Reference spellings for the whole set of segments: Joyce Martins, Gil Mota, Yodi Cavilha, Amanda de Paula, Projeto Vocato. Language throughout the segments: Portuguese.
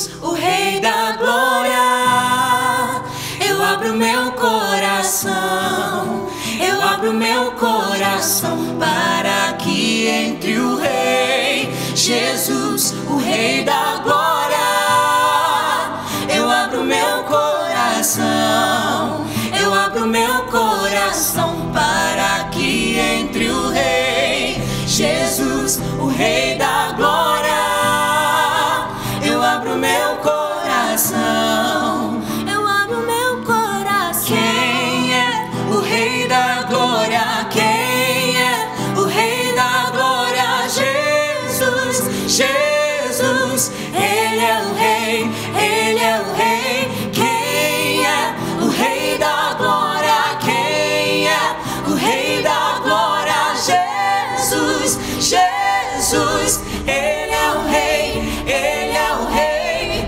Jesus, o Rei da Glória. Eu abro meu coração, eu abro meu coração para que entre o Rei Jesus, o Rei da Glória. Eu abro meu coração, eu abro meu coração para que entre o Rei Jesus, o Rei da Glória. Eu abro meu coração, eu abro meu coração. Quem é o Rei da Glória? Quem é o Rei da Glória? Jesus, Jesus, Ele é o Rei, Ele é o Rei. Quem é o Rei da Glória? Quem é o Rei da Glória? Jesus, Jesus, Ele é o Rei, Ele é o Rei.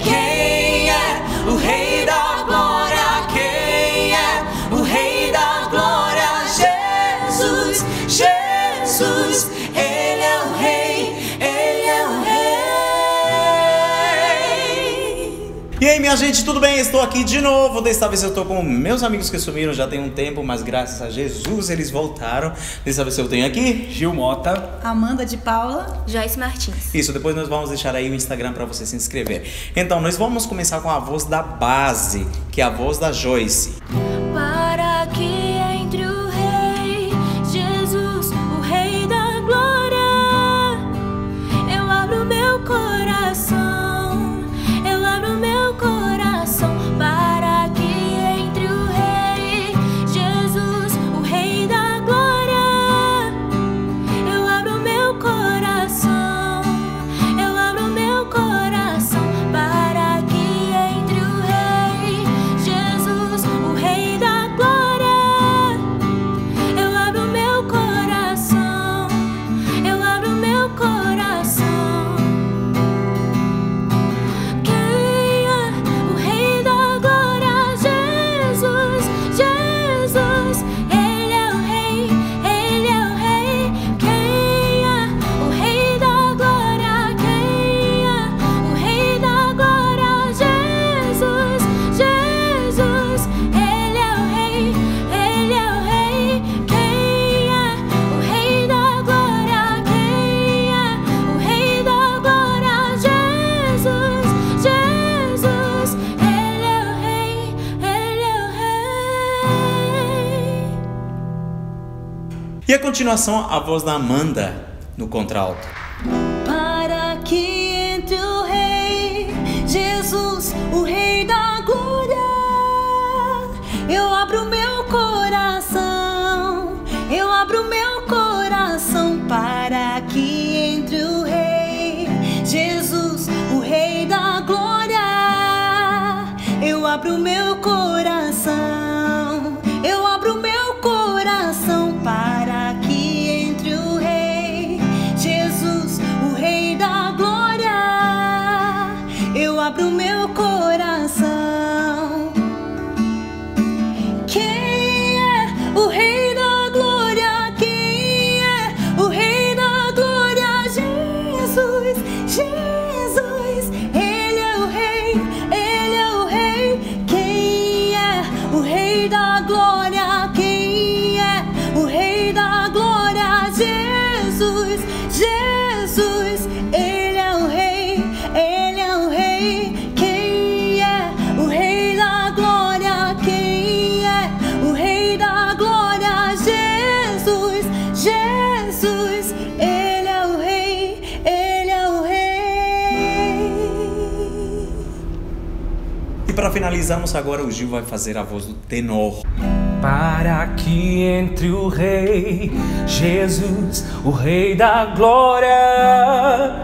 Quem é o Rei da Glória? Quem é o Rei da Glória? Jesus, Jesus, Ele é o Rei, Ele é o Rei. E aí, minha gente, tudo bem? Estou aqui de novo. Desta vez eu tô com meus amigos que sumiram já tem um tempo, mas graças a Jesus eles voltaram. Desta vez eu tenho aqui Gil Mota. Amanda de Paula. Joyce Martins. Isso, depois nós vamos deixar aí o Instagram para você se inscrever. Então, nós vamos começar com a voz da base, que é a voz da Joyce. Para que entre o Rei Jesus, o Rei da Glória, eu abro meu coração, eu abro meu coração para que entre o Rei Jesus, o Rei da Glória, eu abro meu coração, eu abro meu coração para que entre o Rei Jesus, o Rei da Glória, eu abro meu coração, eu abro meu coração. Quem é o Rei da Glória? Jesus, Jesus, Ele é o Rei, Ele é o Rei. Quem é o Rei da Glória? Quem é o Rei da Glória? Jesus, Jesus, Ele é o Rei, Ele é o Rei. Quem é o Rei da Glória? Quem é o Rei da Glória? Jesus, Jesus, Ele é o Rei, Ele é o Rei. E a continuação, a voz da Amanda no contralto. Para que entre o Rei Jesus, o Rei da Glória, eu abro meu coração, eu abro meu coração para que entre o Rei Jesus, o Rei da Glória, eu abro meu coração, eu abro meu coração para que entre o Rei Jesus, o Rei da Glória, eu abro meu coração. Quem é o Rei da Glória? Quem é o Rei da Glória? Jesus, Jesus, Ele é o Rei, Ele é o Rei. Quem é o Rei da Glória? Quem é o Rei da Glória? Jesus, Jesus, Ele é o Rei, Ele é o Rei. Quem é o Rei da Glória? Quem é o Rei da Glória? Jesus, Jesus, Ele é o Rei, Ele é o Rei. E para finalizarmos agora, o Gil vai fazer a voz do tenor. Para que entre o Rei Jesus, o Rei da Glória,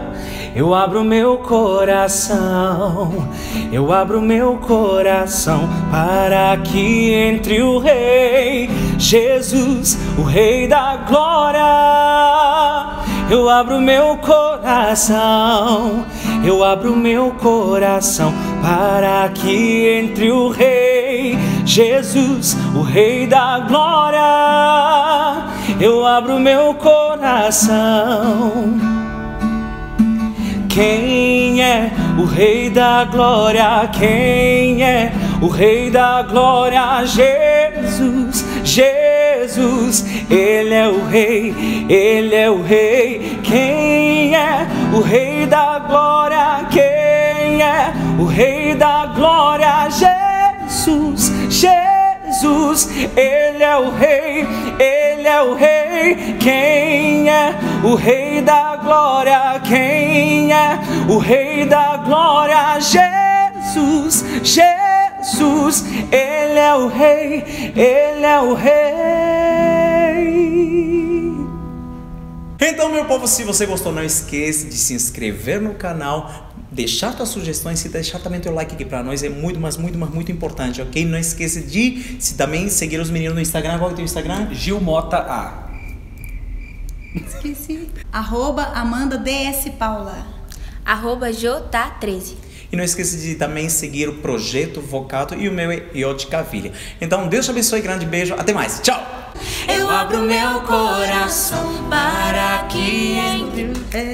eu abro meu coração, eu abro meu coração para que entre o Rei Jesus, o Rei da Glória, eu abro meu coração, eu abro meu coração para que entre o Rei Jesus, o Rei da Glória, eu abro meu coração. Quem é o Rei da Glória? Quem é o Rei da Glória? Jesus, Jesus, Ele é o Rei, Ele é o Rei. Quem é o Rei da Glória? Quem é o Rei da Glória? Jesus, Jesus, Ele é o Rei, Ele é o Rei. Quem é o Rei da Glória? Quem é o Rei da Glória? Jesus, Jesus, Ele é o Rei, Ele é o Rei. Então, meu povo, se você gostou, não esqueça de se inscrever no canal, deixar suas sugestões e deixar também teu like, que para nós é muito, mas muito, mas muito importante, ok? Não esqueça de se também seguir os meninos no Instagram. Qual é o teu Instagram? Gil Mota A. Esqueci. @AmandaDSPaula. @Jota13. E não esqueça de também seguir o Projeto Vocato e o meu é Yodi Cavilha. Então, Deus te abençoe, grande beijo, até mais, tchau! Eu abro meu coração para que entre...